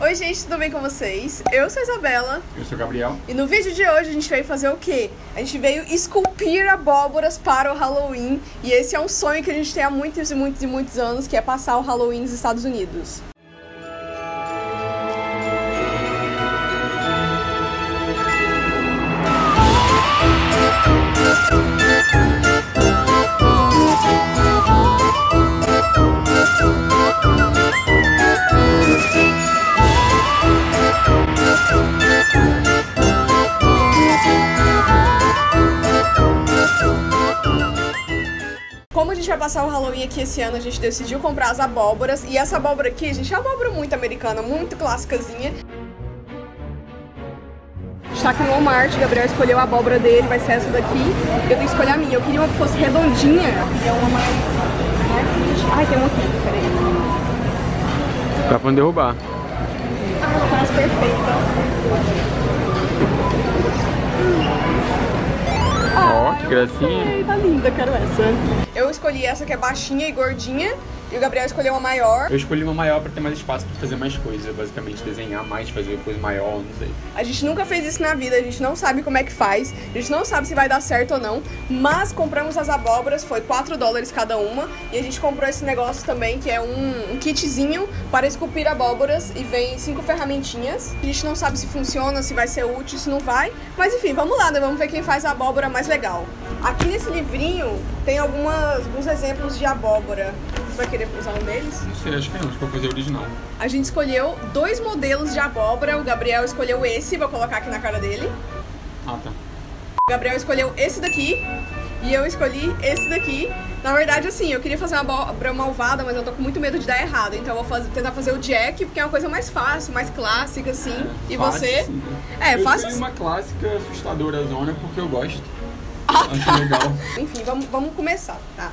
Oi gente, tudo bem com vocês? Eu sou a Isabela. Eu sou o Gabriel. E no vídeo de hoje a gente veio fazer o quê? A gente veio esculpir abóboras para o Halloween. E esse é um sonho que a gente tem há muitos e muitos e muitos anos, que é passar o Halloween nos Estados Unidos. Como a gente vai passar o Halloween aqui esse ano, a gente decidiu comprar as abóboras. E essa abóbora aqui, gente, é uma abóbora muito americana, muito clássicazinha. A gente tá aqui no Walmart, o Gabriel escolheu a abóbora dele, vai ser essa daqui. Eu tenho que escolher a minha, eu queria uma que fosse redondinha. Eu queria uma mais... Ai, tem uma aqui, peraí. Dá pra derrubar. Ah, ela parece perfeita. Ah, ó, que gracinha. Ai, tá linda, quero essa. Eu escolhi essa que é baixinha e gordinha, e o Gabriel escolheu uma maior. Eu escolhi uma maior pra ter mais espaço pra fazer mais coisa, basicamente desenhar mais, fazer coisa maior, não sei. A gente nunca fez isso na vida, a gente não sabe como é que faz, a gente não sabe se vai dar certo ou não, mas compramos as abóboras, foi $4 cada uma, e a gente comprou esse negócio também, que é um kitzinho para esculpir abóboras, e vem 5 ferramentinhas. A gente não sabe se funciona, se vai ser útil, se não vai, mas enfim, vamos lá, né? Vamos ver quem faz a abóbora mais legal. Aqui nesse livrinho tem alguns exemplos de abóbora. Você vai querer usar um deles? Não sei, acho que não, acho que eu vou fazer o original. A gente escolheu 2 modelos de abóbora, o Gabriel escolheu esse, vou colocar aqui na cara dele. Ah, tá. O Gabriel escolheu esse daqui e eu escolhi esse daqui. Na verdade, assim, eu queria fazer uma abóbora malvada, mas eu tô com muito medo de dar errado. Então eu vou tentar fazer o Jack, porque é uma coisa mais fácil, mais clássica, assim. É, e fácil, você? Sim. É, fácil. Eu tenho uma clássica assustadora zona, porque eu gosto. Ah, tá. Legal. Enfim, vamos começar, tá?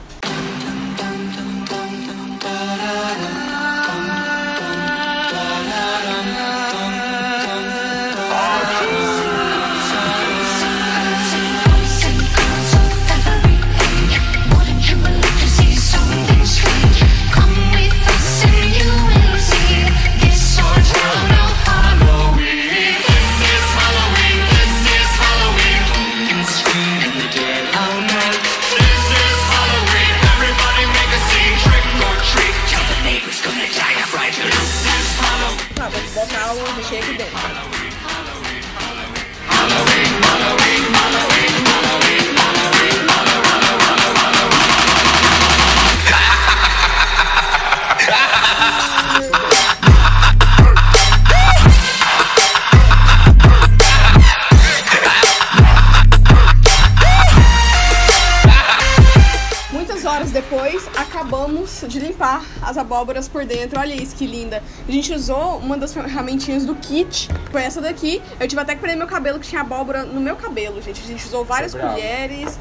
Depois acabamos de limpar as abóboras por dentro, olha isso que linda. A gente usou uma das ferramentinhas do kit, foi essa daqui. Eu tive até que prender meu cabelo, que tinha abóbora no meu cabelo, gente. A gente usou várias colheres,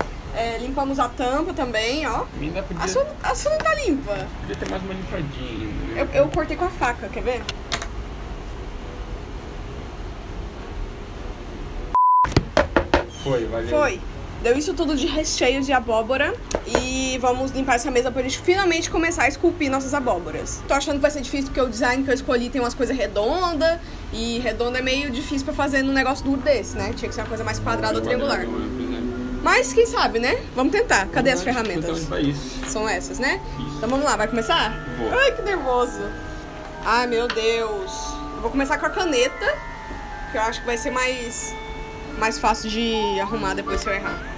limpamos a tampa também, ó. Ainda podia... a sua não tá limpa. Podia ter mais uma limpadinha. Eu cortei com a faca, quer ver? Foi, valeu. Foi. Deu isso tudo de recheio de abóbora e vamos limpar essa mesa pra gente finalmente começar a esculpir nossas abóboras. Tô achando que vai ser difícil porque o design que eu escolhi tem umas coisas redondas e redonda é meio difícil pra fazer num negócio duro desse, né? Tinha que ser uma coisa mais quadrada ou triangular. Mas quem sabe, né? Vamos tentar. Cadê as ferramentas? São essas, né? Então vamos lá, vai começar? Ai, que nervoso. Ai, meu Deus. Eu vou começar com a caneta, que eu acho que vai ser mais fácil de arrumar depois se eu errar.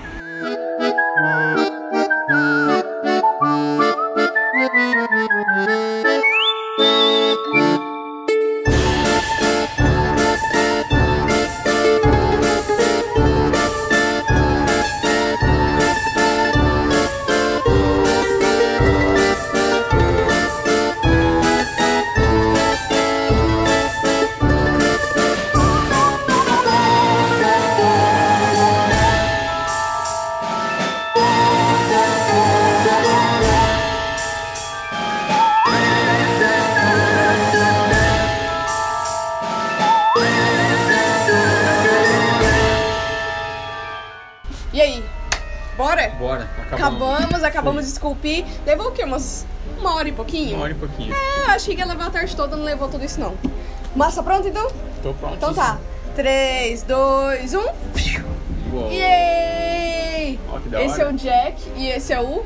E aí? Bora? Bora, acabamos de esculpir. Levou o quê? Uma hora e pouquinho? Uma hora e pouquinho. É, achei que ia levar a tarde toda, não levou tudo isso não. Mas tá pronto então? Tô pronto. Então tá. 3, 2, 1. Uou. Yay! Ó, que da hora. Esse é o Jack e esse é o...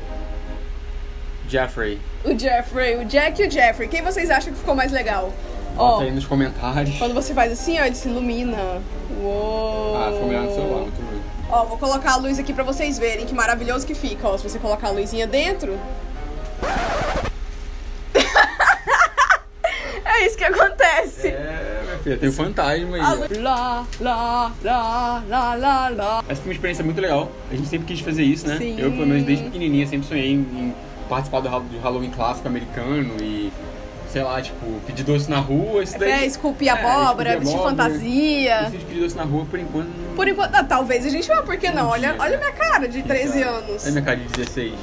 Geoffrey. O Geoffrey. O Jack e o Geoffrey. Quem vocês acham que ficou mais legal? Ó, aí nos comentários. Quando você faz assim, ó, ele se ilumina. Uou! Ah, ficou melhor no celular, muito bom. Ó, vou colocar a luz aqui pra vocês verem que maravilhoso que fica, ó. Se você colocar a luzinha dentro... É isso que acontece. É, minha filha, tem um fantasma aí. Lá, lá, lá, lá, lá, lá. Essa foi uma experiência muito legal. A gente sempre quis fazer isso, né? Sim. Eu, pelo menos, desde pequenininha, sempre sonhei em participar do Halloween clássico americano e... sei lá, tipo, pedir doce na rua, isso daí... É, esculpir abóbora, vestir fantasia... Isso de pedir doce na rua, por enquanto... Não... Por enquanto, não, talvez a gente vá, por que não? Olha a minha cara de 13 anos. Olha minha cara de 16.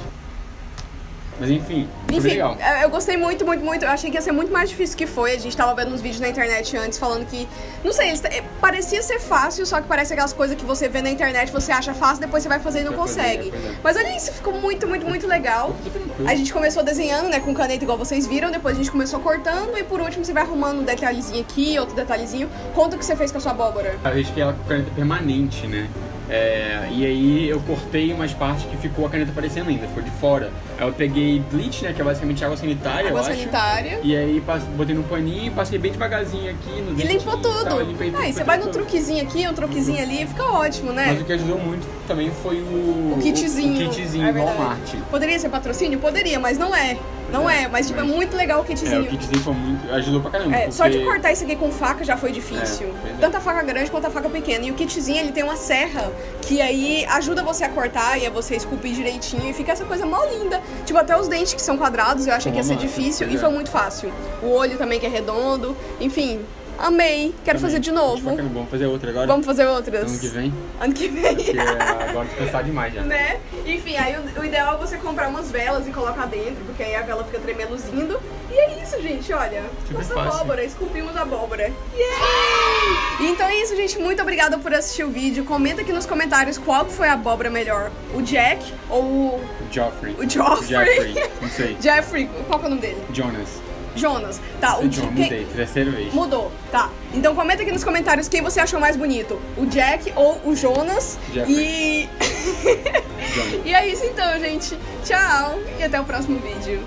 Mas enfim, foi legal. Eu gostei muito, muito, muito. Eu achei que ia ser muito mais difícil que foi. A gente tava vendo uns vídeos na internet antes falando que... Não sei, parecia ser fácil, só que parece aquelas coisas que você vê na internet, você acha fácil, depois você vai fazer e não consegue. Mas olha isso, ficou muito, muito, muito legal. A gente começou desenhando, né, com caneta igual vocês viram, depois a gente começou cortando e por último você vai arrumando um detalhezinho aqui, outro detalhezinho. Conta o que você fez com a sua abóbora. Eu risquei ela com caneta permanente, né? É, e aí eu cortei umas partes que ficou a caneta aparecendo ainda, ficou de fora. Aí eu peguei bleach, né, que é basicamente água sanitária, água sanitária. E aí botei no paninho, passei bem devagarzinho aqui no... E limpou tudo. Aí você vai num truquezinho aqui, um truquezinho ali, fica ótimo, né? Mas o que ajudou muito também foi o kitzinho, Walmart. Poderia ser patrocínio? Poderia, mas não é. Não é, mas tipo, é muito legal o kitzinho. É, o kitzinho foi muito... ajudou pra caramba. É, porque... só de cortar isso aqui com faca já foi difícil. É, tanto a faca grande quanto a faca pequena. E o kitzinho, ele tem uma serra que aí ajuda você a cortar e a você esculpir direitinho. E fica essa coisa mó linda. Tipo, até os dentes que são quadrados, eu achei que ia ser difícil. E foi muito fácil. O olho também que é redondo. Enfim, amei. Quero fazer de novo. Vamos fazer outra agora? Vamos fazer outras. Ano que vem? Ano que vem. Porque agora tô cansado demais já. Né? Enfim, aí o ideal é você comprar umas velas e colocar dentro, porque aí a vela fica tremeluzindo. E é isso, gente, olha. Nossa abóbora, esculpimos a abóbora. Yay! Então é isso, gente. Muito obrigada por assistir o vídeo. Comenta aqui nos comentários qual foi a abóbora melhor. O Jack ou o... Geoffrey. O Geoffrey. Não sei. Geoffrey, qual é o nome dele? Jonas. Tá, o Jack. Mudei, terceira vez. Mudou, tá. Então comenta aqui nos comentários quem você achou mais bonito, o Jack ou o Jonas. Geoffrey. E é isso então, gente. Tchau e até o próximo vídeo.